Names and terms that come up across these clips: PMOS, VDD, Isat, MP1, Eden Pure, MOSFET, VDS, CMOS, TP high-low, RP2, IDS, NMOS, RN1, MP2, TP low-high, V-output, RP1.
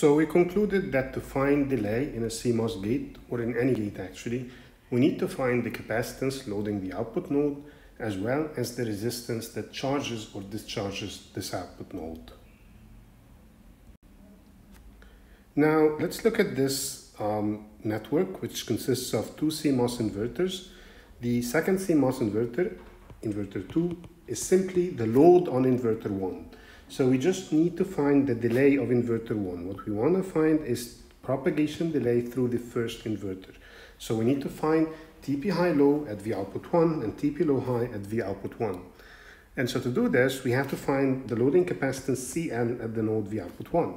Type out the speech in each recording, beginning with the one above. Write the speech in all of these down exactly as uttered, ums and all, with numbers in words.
So we concluded that to find delay in a C MOS gate, or in any gate actually, we need to find the capacitance loading the output node, as well as the resistance that charges or discharges this output node. Now let's look at this um, network, which consists of two C MOS inverters. The second C MOS inverter, inverter two, is simply the load on inverter one. So we just need to find the delay of inverter one. What we want to find is propagation delay through the first inverter. So we need to find T P high-low at V output one and T P low-high at V output one. And so to do this, we have to find the loading capacitance C L at the node V output one.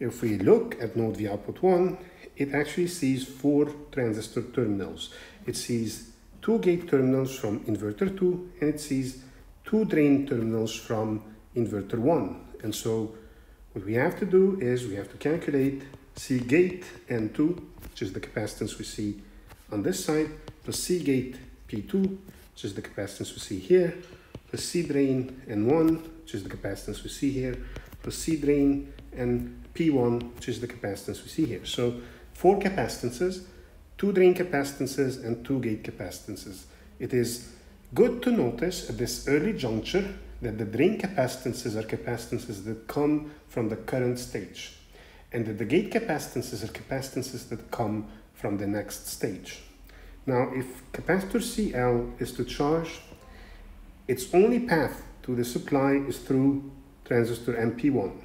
If we look at node V output one, it actually sees four transistor terminals. It sees two gate terminals from inverter two, and it sees two drain terminals from inverter one. And so what we have to do is we have to calculate C gate N two, which is the capacitance we see on this side, plus C gate P two, which is the capacitance we see here, plus C drain N one, which is the capacitance we see here, plus C drain and P one, which is the capacitance we see here. So four capacitances, two drain capacitances, and two gate capacitances. It is good to notice at this early juncture that the drain capacitances are capacitances that come from the current stage, and that the gate capacitances are capacitances that come from the next stage. Now, if capacitor C L is to charge, its only path to the supply is through transistor M P one.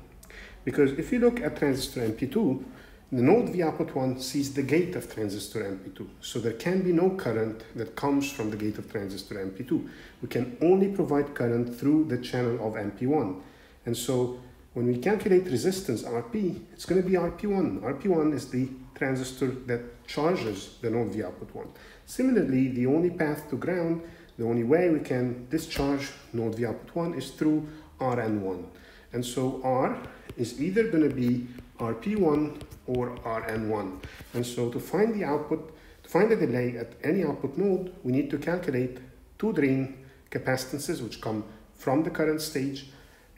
Because if you look at transistor M P two, the node V output one sees the gate of transistor M P two. So there can be no current that comes from the gate of transistor M P two. We can only provide current through the channel of M P one. And so when we calculate resistance R P, it's going to be R P one. R P one is the transistor that charges the node V output one. Similarly, the only path to ground, the only way we can discharge node V output one is through R N one. And so R is either going to be R P one or R N one. And so to find the output, to find the delay at any output node, we need to calculate two drain capacitances which come from the current stage,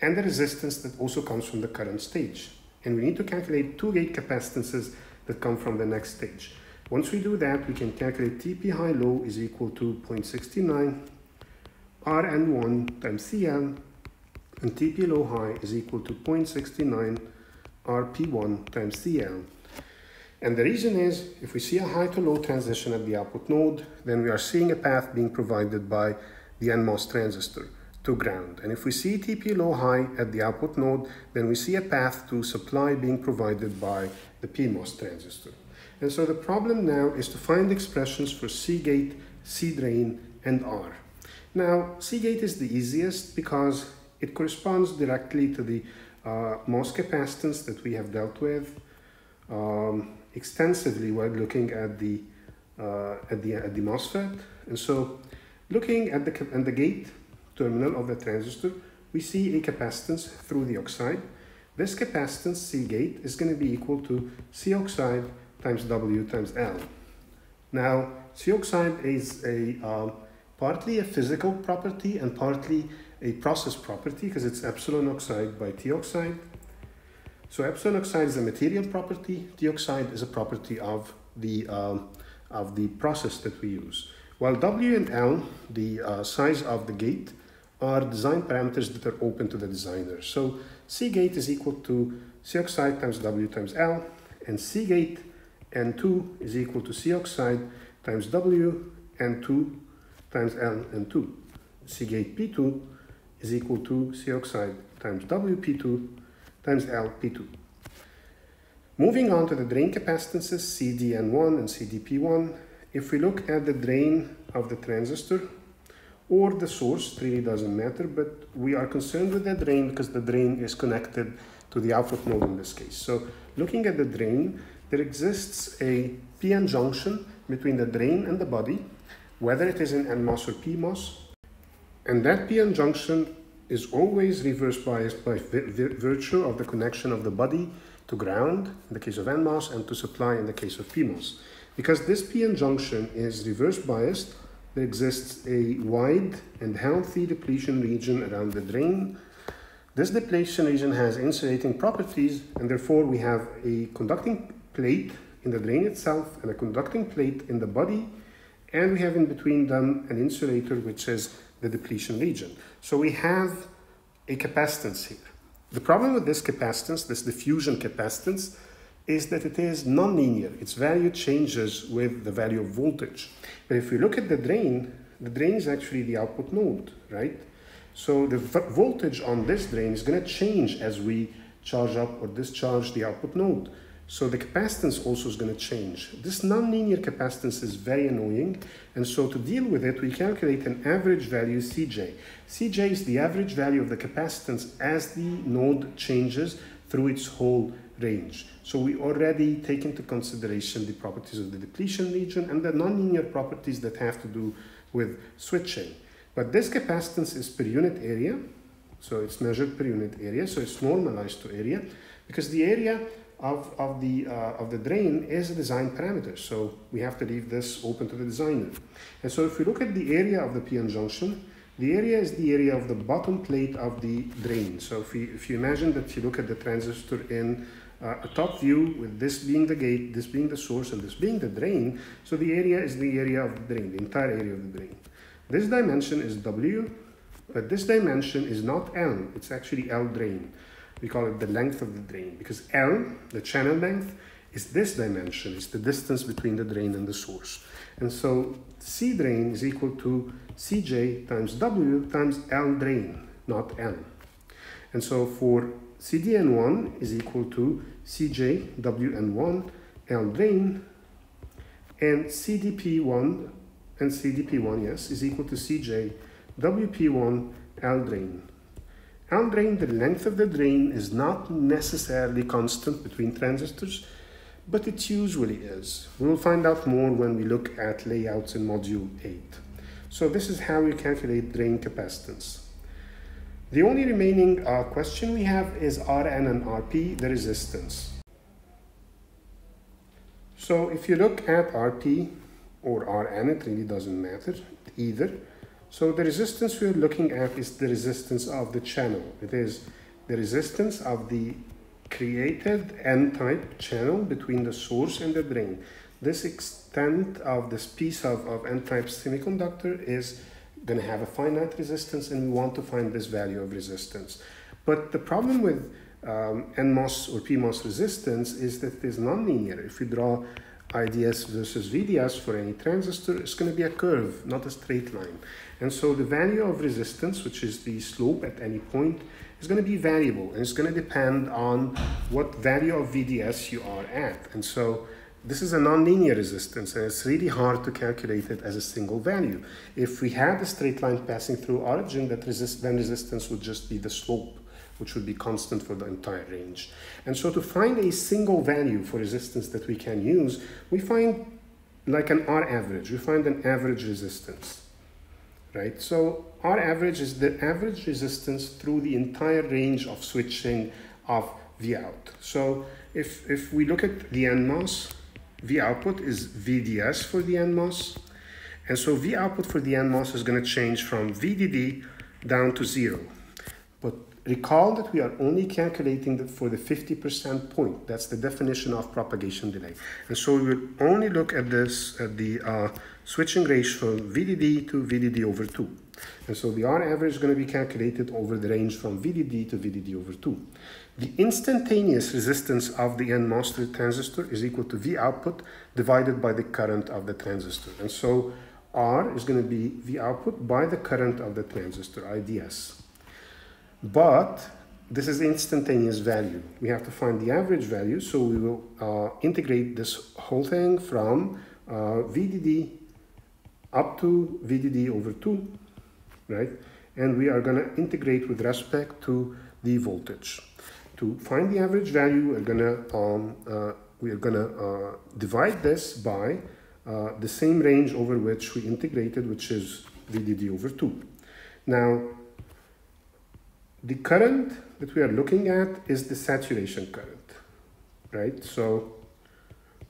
and the resistance that also comes from the current stage. And we need to calculate two gate capacitances that come from the next stage. Once we do that, we can calculate T P high-low is equal to zero point six nine, R N one times C L, and T P low-high is equal to zero point six nine R P one times C L. And the reason is, if we see a high to low transition at the output node, then we are seeing a path being provided by the N MOS transistor to ground. And if we see T P low-high at the output node, then we see a path to supply being provided by the P MOS transistor. And so the problem now is to find expressions for C gate, C drain, and R. Now, C gate is the easiest because it corresponds directly to the uh, MOS capacitance that we have dealt with um, extensively while looking at the, uh, at, the, at the MOSFET. And so looking at the, at the gate terminal of the transistor, we see a capacitance through the oxide. This capacitance, C gate, is going to be equal to C oxide times W times L. Now, C oxide is a uh, partly a physical property and partly a process property, because it's epsilon oxide by T oxide. So epsilon oxide is a material property, T oxide is a property of the, uh, of the process that we use. While W and L, the uh, size of the gate, are design parameters that are open to the designer. So C gate is equal to C oxide times W times L, and C gate N two is equal to C oxide times W N two times L N two. C gate P two is equal to C oxide times W P two times L P two. Moving on to the drain capacitances C D N one and C D P one, if we look at the drain of the transistor or the source, it really doesn't matter, but we are concerned with the drain because the drain is connected to the output node in this case. So looking at the drain, there exists a P N junction between the drain and the body, whether it is in N MOS or P MOS. And that P N junction is always reverse biased by virtue of the connection of the body to ground in the case of N MOS and to supply in the case of P MOS. Because this P N junction is reverse biased, there exists a wide and healthy depletion region around the drain This depletion region has insulating properties, and therefore we have a conducting plate in the drain itself and a conducting plate in the body, and we have in between them an insulator, which is the depletion region. So we have a capacitance here. The problem with this capacitance, this diffusion capacitance, is that it is non-linear. Its value changes with the value of voltage. But if we look at the drain, the drain is actually the output node, right? So the voltage on this drain is going to change as we charge up or discharge the output node. So the capacitance also is going to change. This non-linear capacitance is very annoying, and so to deal with it, we calculate an average value C J. C J is the average value of the capacitance as the node changes through its whole range. So we already take into consideration the properties of the depletion region and the non-linear properties that have to do with switching. But this capacitance is per unit area, so it's measured per unit area, so it's normalized to area, because the area of, of, the, uh, of the drain is a design parameter, so we have to leave this open to the designer. And so if we look at the area of the p-n junction, the area is the area of the bottom plate of the drain. So if, we, if you imagine that you look at the transistor in uh, a top view, with this being the gate, this being the source, and this being the drain, so the area is the area of the drain, the entire area of the drain. This dimension is W, but this dimension is not L, it's actually L drain. We call it the length of the drain, because L, the channel length, is this dimension, it's the distance between the drain and the source. And so C drain is equal to C J times W times L drain, not L. And so for C D N one is equal to C J W N one L drain, and C D P one and C D P one, yes, is equal to C J W P one L drain. L drain, the length of the drain, is not necessarily constant between transistors, but it usually is. We will find out more when we look at layouts in module eight. So this is how we calculate drain capacitance. The only remaining uh, question we have is R N and R P, the resistance. So if you look at R P or R N, it really doesn't matter either. So the resistance we're looking at is the resistance of the channel. It is the resistance of the created N-type channel between the source and the drain. This extent of this piece of, of N-type semiconductor is going to have a finite resistance, and we want to find this value of resistance. But the problem with um, N MOS or P MOS resistance is that it is non-linear. If we draw I D S versus V D S for any transistor, it's going to be a curve, not a straight line. And so the value of resistance, which is the slope at any point, is going to be variable, and it's going to depend on what value of V D S you are at. And so this is a nonlinear resistance, and it's really hard to calculate it as a single value. If we had a straight line passing through origin, that resist then resistance would just be the slope, which would be constant for the entire range. And so to find a single value for resistance that we can use, we find like an R average, we find an average resistance, right? So R average is the average resistance through the entire range of switching of V out. So if, if we look at the N MOS, V output is V D S for the N MOS. And so V output for the N MOS is gonna change from V D D down to zero. But recall that we are only calculating that for the fifty percent point. That's the definition of propagation delay. And so we will only look at this, at the uh, switching ratio V D D to V D D over two. And so the R average is going to be calculated over the range from V D D to V D D over two. The instantaneous resistance of the N MOS transistor is equal to V output divided by the current of the transistor. And so R is going to be V output by the current of the transistor, I D S. But this is instantaneous value. We have to find the average value, so we will uh, integrate this whole thing from uh, V D D up to V D D over two, right? And we are going to integrate with respect to the voltage. To find the average value, we're going to um, uh, we are going to uh, divide this by uh, the same range over which we integrated, which is V D D over two. Now, the current that we are looking at is the saturation current, right? So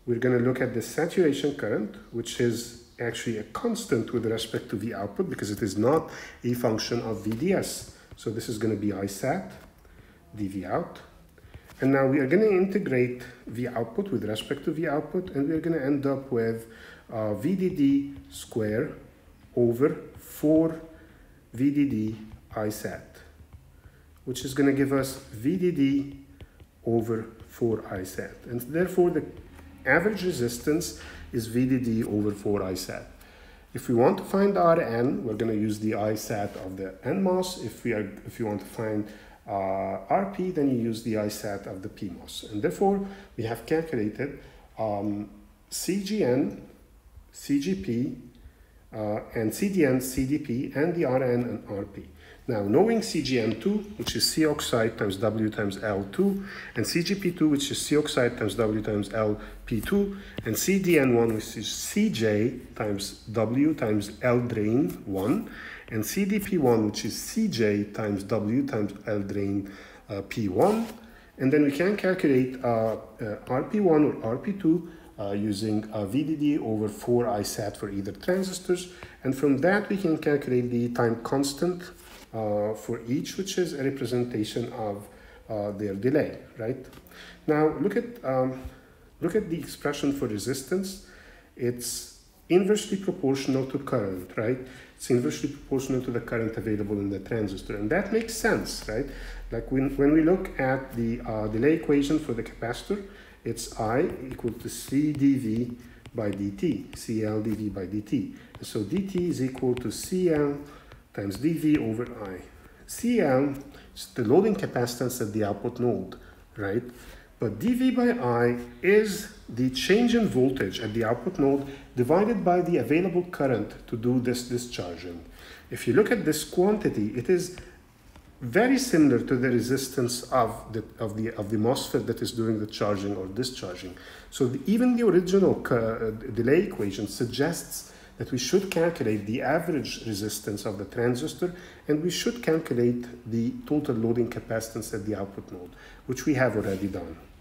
we're going to look at the saturation current, which is actually a constant with respect to V output because it is not a function of V D S. So this is going to be Isat the V out. And now we are going to integrate V output with respect to V output, and we are going to end up with uh, V D D square over four V D D Isat, which is going to give us V D D over four Isat. And therefore, the average resistance is V D D over four Isat. If we want to find R N, we're going to use the Isat of the N MOS. If we are, if you want to find uh, R P, then you use the Isat of the P MOS. And therefore, we have calculated um, C G N, C G P, Uh, and C D N, C D P, and the R N and R P. Now, knowing C G N two, which is C oxide times W times L two, and C G P two, which is C oxide times W times L P two, and C D N one, which is C J times W times L drain one, and C D P one, which is C J times W times L drain uh, P one, and then we can calculate uh, uh, R P one or R P two, Uh, using uh, V D D over four Isat for either transistors, and from that we can calculate the time constant uh, for each, which is a representation of uh, their delay. Right now, look at um, look at the expression for resistance. It's inversely proportional to current, right? It's inversely proportional to the current available in the transistor, and that makes sense, right? Like when when we look at the uh, delay equation for the capacitor, it's I equal to C D V by D T, C L D V by D T. And so D T is equal to C L times D V over I. C L is the loading capacitance at the output node, right? But D V by I is the change in voltage at the output node divided by the available current to do this discharging. If you look at this quantity, it is very similar to the resistance of the of the of the MOSFET that is doing the charging or discharging. So the, even the original uh, delay equation suggests that we should calculate the average resistance of the transistor, and we should calculate the total loading capacitance at the output node, which we have already done.